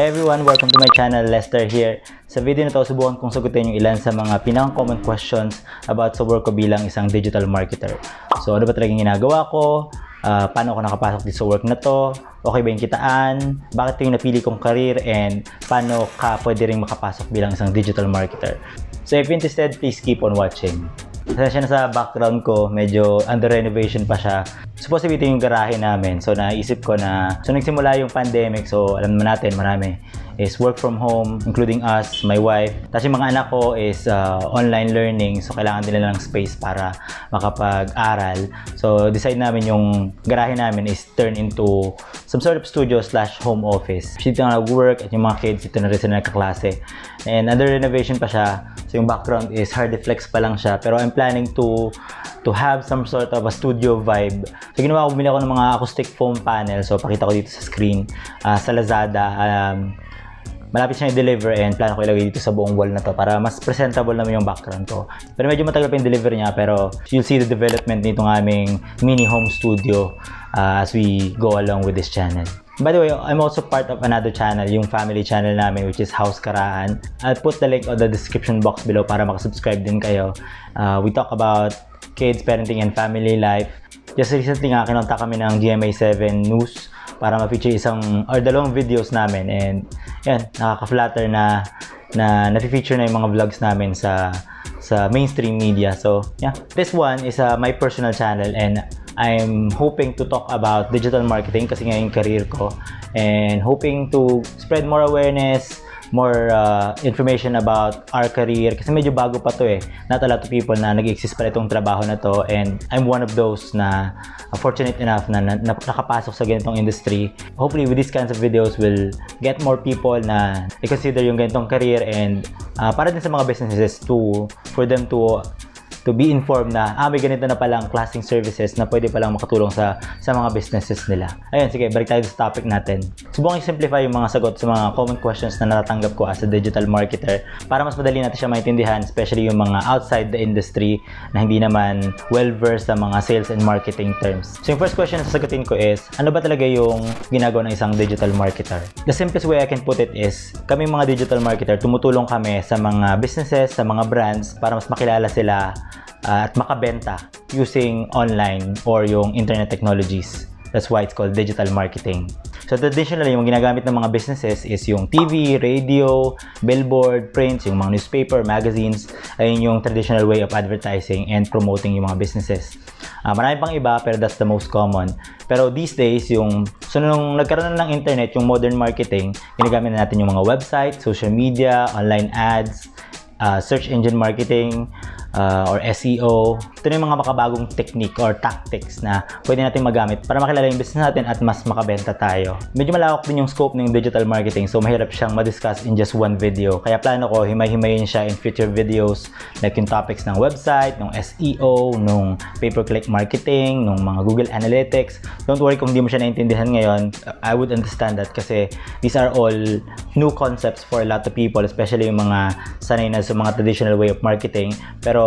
Hey everyone! Welcome to my channel, Lester here. Sa video na ito, subukan kong sagutin yung ilan sa mga pinaka-common questions about sa work ko bilang isang digital marketer. So, ano ba talagang ginagawa ko? Paano ako nakapasok dito sa work na to? Okay ba yung kitaan? Bakit ito yung napili kong career? And paano ka pwede rin makapasok bilang isang digital marketer? So, if you're interested, please keep on watching. Kasi na sa background ko, medyo under renovation pa siya. Supposedly ito yung garahe namin. So naisip ko na, nagsimula yung pandemic. So alam naman natin, marami is work from home, including us, my wife. Tapos yung mga anak ko is online learning. So kailangan nila ng space para makapag-aral. So decide namin yung garahe namin is turn into some sort of studio/home office. Dito na nag-work at yung mga kids, dito na rin sila nagkaklase. And under renovation pa siya. So yung background is hard flex pa lang siya. Pero I'm planning to have some sort of a studio vibe. So ginawa ko, bumili ako ng mga acoustic foam panel. So pakita ko dito sa screen, sa Lazada. Malapit siya i-deliver and plano ko ilagay dito sa buong wall na to para mas presentable naman yung background ko. Pero medyo matagal pa yung deliver niya, pero you'll see the development nitong aming mini home studio as we go along with this channel. By the way, I'm also part of another channel, yung family channel namin, which is House Karahan. I'll put the link on the description box below para makasubscribe din kayo. We talk about kids, parenting, and family life. Just recently nga, kinontak kami ng GMA7 News para ma-feature dalawang videos namin. And yan, nakaka-flatter na na-feature na yung mga vlogs namin sa mainstream media. So yeah, this one is my personal channel and I'm hoping to talk about digital marketing kasi ngayon yung career ko and hoping to spread more awareness, more information about our career kasi medyo bago pa to eh. Not a lot of people na nag-exist pa itong trabaho na to and I'm one of those na fortunate enough na nakapasok sa ganitong industry. Hopefully with these kinds of videos will get more people na i-consider yung ganitong career and para din sa mga businesses for them to be informed na may ganito na palang klaseng services na pwede palang makatulong sa mga businesses nila. Ayun, sige, balik tayo sa topic natin. Subukan i-simplify yung mga sagot sa mga common questions na natatanggap ko as a digital marketer para mas madali natin siya maintindihan, especially yung mga outside the industry na hindi naman well-versed sa mga sales and marketing terms. So yung first question na sasagutin ko is, ano ba talaga yung ginagawa ng isang digital marketer? The simplest way I can put it is, kami mga digital marketer, tumutulong kami sa mga businesses, sa mga brands para mas makilala sila at makabenta using online or yung internet technologies. That's why it's called digital marketing. So traditionally, yung ginagamit ng mga businesses is yung TV, radio, billboard, prints, yung mga newspaper, magazines. Ayun yung traditional way of advertising and promoting yung mga businesses. Marami pang iba, pero that's the most common. Pero these days, nung nagkaroon na ng internet, yung modern marketing, ginagamit na natin yung mga website, social media, online ads, search engine marketing, or SEO. Ito na yung mga makabagong technique or tactics na pwede natin magamit para makilala yung business natin at mas makabenta tayo. Medyo malawak din yung scope ng digital marketing so mahirap siyang madiscuss in just one video. Kaya plano ko, himay-himayin siya in future videos like yung topics ng website, ng SEO, ng pay-per-click marketing, ng mga Google Analytics. Don't worry kung hindi mo siya naintindihan ngayon. I would understand that kasi these are all new concepts for a lot of people, especially yung mga sanay na sa mga traditional way of marketing, pero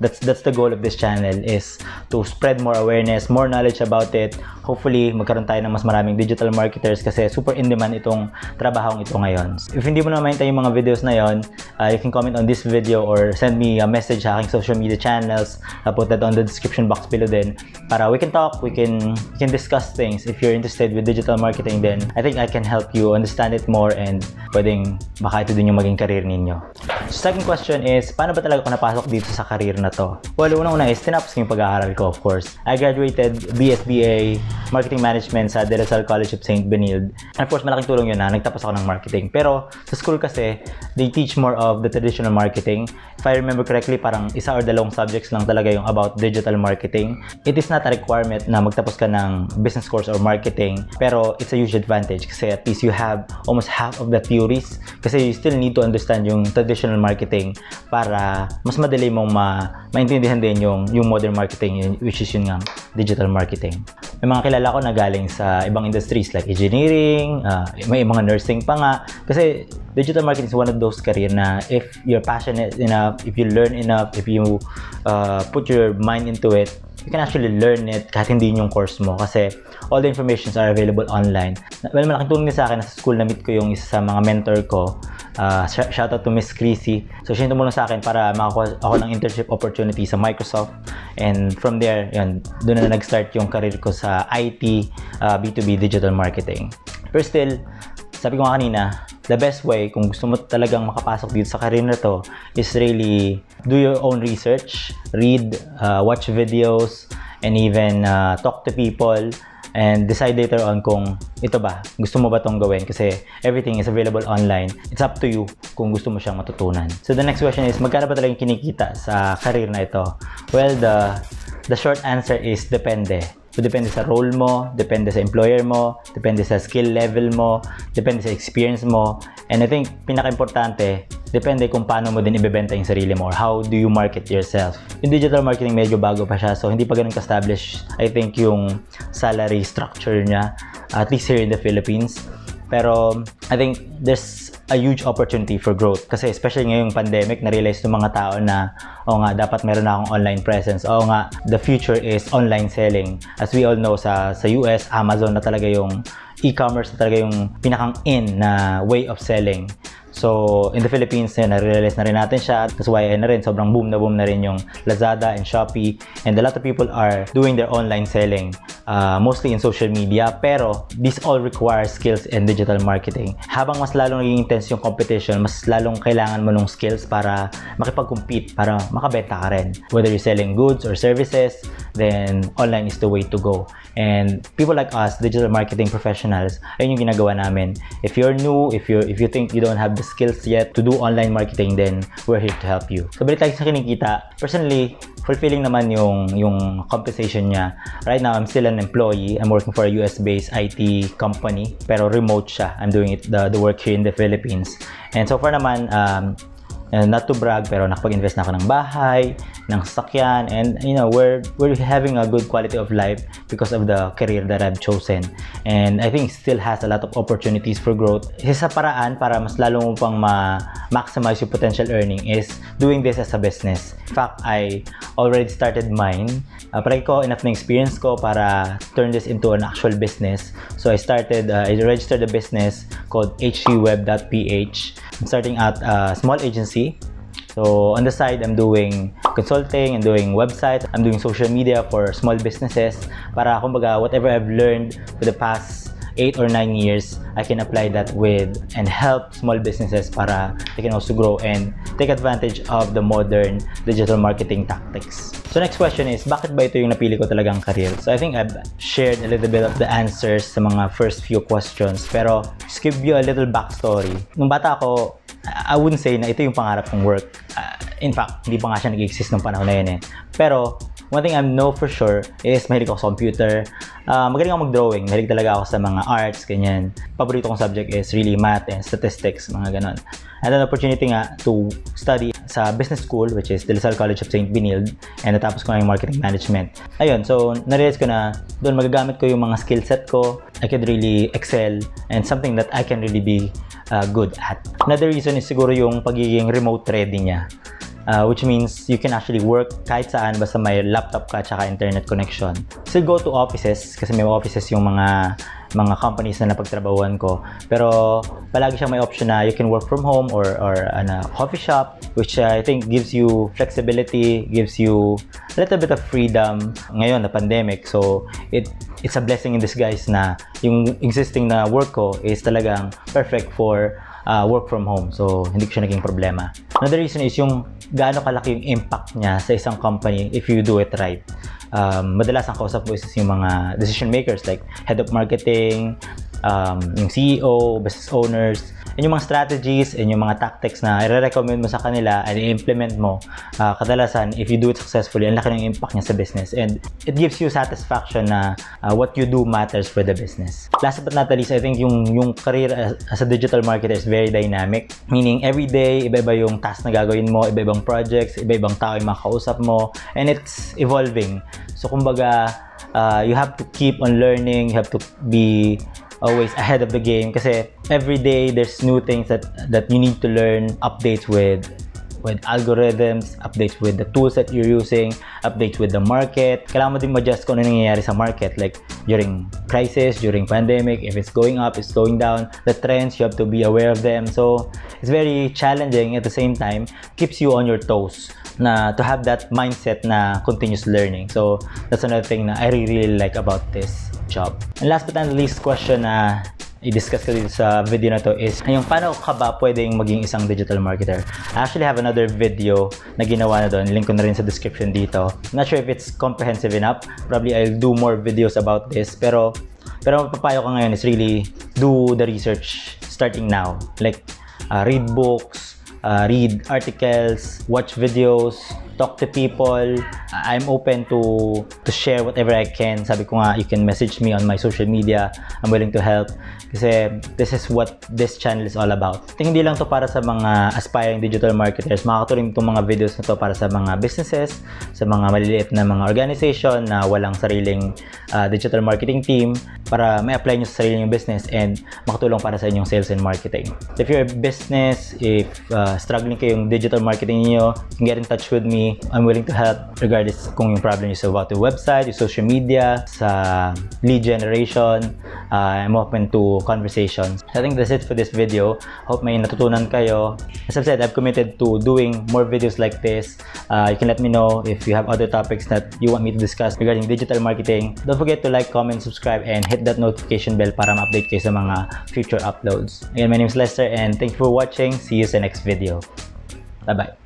that's the goal of this channel is to spread more awareness, more knowledge about it. Hopefully magkaroon tayo ng mas maraming digital marketers kasi super in demand itong trabahong ito ngayon. If hindi mo na maintain yung mga videos na yon, you can comment on this video or send me a message sa aking social media channels. I'll put that on the description box below din para we can talk, we can discuss things. If you're interested with digital marketing, then I think I can help you understand it more and pwedeng baka ito din yung maging career ninyo. Second question is, paano ba talaga ako napasok dito sa career na to? Well, unang-una is, tinapos ko yung pag-aaral ko, of course. I graduated BSBA, Marketing Management sa De La Salle College of St. Benilde. And of course, malaking tulong yun na nagtapos ako ng marketing. Pero sa school kasi, they teach more of the traditional marketing. If I remember correctly, parang isa or dalawang subjects lang talaga yung about digital marketing. It is not a requirement na magtapos ka ng business course or marketing, pero it's a huge advantage kasi at least you have almost half of the theories kasi you still need to understand yung traditional marketing para mas madali mong maintindihan din yung modern marketing, which is yun nga, digital marketing. May mga kilala ko na galing sa ibang industries like engineering, may mga nursing pa nga kasi digital marketing is one of those career na if you're passionate enough, if you learn enough, if you put your mind into it, you can actually learn it kahit hindi yun yung course mo kasi all the informations are available online. Well, malaking tulong din sa akin, nasa school na-meet ko yung isa sa mga mentor ko. Shout out to Ms. Creasy. So, siya yung tumulong sa akin para makakuha ako ng internship opportunity sa Microsoft. And from there, yun, doon na nag-start yung career ko sa IT, B2B, digital marketing. But still, sabi ko nga kanina, the best way kung gusto mo talagang makapasok dito sa career na to is really do your own research, read, watch videos, and even talk to people and decide later on kung ito ba, gusto mo ba tong gawin kasi everything is available online. It's up to you kung gusto mo siyang matutunan. So the next question is, magkano ba talagang kinikita sa career na ito? Well, the short answer is depende. So, depende sa role mo, depende sa employer mo, depende sa skill level mo, depende sa experience mo. And I think, pinaka-importante, depende kung paano mo din ibebenta yung sarili mo or how do you market yourself. Yung digital marketing, medyo bago pa siya. So, hindi pa ganun ka-establish, I think, yung salary structure niya, at least here in the Philippines. Pero, I think, there's a huge opportunity for growth. Kasi especially ngayong pandemic, na-realize ng mga tao na, oo nga, dapat meron na akong online presence. Oo nga, the future is online selling. As we all know, sa US, Amazon na talaga yung e-commerce, na talaga yung pinakang-in na way of selling. So, in the Philippines, na-realize na rin natin siya. That's why na rin, sobrang boom na rin yung Lazada and Shopee. And a lot of people are doing their online selling, mostly in social media. Pero, this all requires skills in digital marketing. Habang mas lalong naging intense yung competition, mas lalong kailangan mo ng skills para makipag-compete, para makabenta ka rin. Whether you're selling goods or services, then online is the way to go. And people like us, digital marketing professionals, ayun yung ginagawa namin. If you're new, if you think you don't have the skills yet to do online marketing, then we're here to help you. So, balik tayo sa kinikita. Personally, fulfilling naman yung compensation niya. Right now, I'm still an employee. I'm working for a US-based IT company, pero remote siya. I'm doing it, the work here in the Philippines. And so far naman, not to brag, pero nakapag-invest na ako ng bahay, ng sakyan, and you know, we're having a good quality of life because of the career that I've chosen. And I think it still has a lot of opportunities for growth. Isa paraan para mas lalo mo pang ma-maximize yung potential earning is doing this as a business. In fact, I already started mine. Parang ko, enough na experience ko para turn this into an actual business. So I started, I registered a business called hgweb.ph. I'm starting at a small agency. So, on the side, I'm doing consulting and doing websites. I'm doing social media for small businesses para kumbaga whatever I've learned for the past 8 or 9 years, I can apply that with and help small businesses para they can also grow and take advantage of the modern digital marketing tactics. So next question is, bakit ba ito yung napili ko talagang career? So I think I've shared a little bit of the answers sa mga first few questions, pero just give you a little backstory. Nung bata ako, I wouldn't say na ito yung pangarap kong work. In fact, hindi pa nga siya nag-exist nung panahon na yun eh. Pero, one thing I know for sure is mahilig ako sa computer. Magaling ako mag-drawing. Mahilig talaga ako sa mga arts, ganyan. Paborito kong subject is really math and statistics, mga ganon. I had an opportunity nga to study sa business school, which is De La Salle College of St. Benilde, and natapos ko nga yung marketing management. Ayun, so narealize ko na doon magagamit ko yung mga skill set ko. I could really excel and something that I can really be good at. Another reason is siguro yung pagiging remote ready niya. Which means you can actually work kahit saan basta may laptop ka tsaka internet connection. Still go to offices kasi may offices yung mga companies na napagtrabahuan ko. Pero palagi siyang may option na you can work from home or in a coffee shop, which I think gives you flexibility, gives you a little bit of freedom ngayon na pandemic. So it's a blessing in disguise na yung existing na work ko is talagang perfect for work from home. So, hindi ko siya naging problema. Another reason is yung gaano kalaki yung impact niya sa isang company if you do it right. Madalas ang kausap ko is yung mga decision makers like head of marketing, yung CEO, business owners, and yung mga strategies and yung mga tactics na i-recommend mo sa kanila and i-implement mo. Kadalasan, if you do it successfully, ang laki ng impact niya sa business. And it gives you satisfaction na what you do matters for the business. Last but not least, I think yung career as a digital marketer is very dynamic. Meaning, every day, iba-iba yung task na gagawin mo, iba-ibang projects, iba-ibang tao yung makakausap mo, and it's evolving. So, kumbaga, you have to keep on learning, you have to be always ahead of the game kasi every day, there's new things that you need to learn, updates with with algorithms, updates with the tools that you're using, updates with the market. Kailangan mo din ma-adjust kung ano nangyayari sa market, like during crisis, during pandemic, if it's going up, it's going down, the trends, you have to be aware of them. So it's very challenging, at the same time keeps you on your toes na to have that mindset na continuous learning. So that's another thing na I really like about this job. And last but not least question na i-discuss ko dito sa video na to is yung paano ka ba pwedeng maging isang digital marketer. I actually have another video na ginawa na doon, link ko na rin sa description dito. Not sure if it's comprehensive enough, probably I'll do more videos about this, pero papayo ko ngayon is really do the research starting now, like read books, read articles, watch videos, talk to people. I'm open to share whatever I can. Sabi ko nga, you can message me on my social media. I'm willing to help. Kasi this is what this channel is all about. Hindi lang to para sa mga aspiring digital marketers. Makakaturing itong mga videos na to para sa mga businesses, sa mga maliliit na mga organization na walang sariling digital marketing team, para may apply nyo sa sarili yung business and makatulong para sa inyong sales and marketing. If you're a business, if struggling kayong digital marketing niyo, get in touch with me. I'm willing to help regardless kung yung problem niyo sa about your website, your social media, sa lead generation. I'm open to conversations. I think that's it for this video. Hope may natutunan kayo. As I've said, I've committed to doing more videos like this. You can let me know if you have other topics that you want me to discuss regarding digital marketing. Don't forget to like, comment, subscribe, and hit that notification bell para ma-update kayo sa mga future uploads. Again, my name is Lester and thank you for watching. See you in the next video. Bye-bye.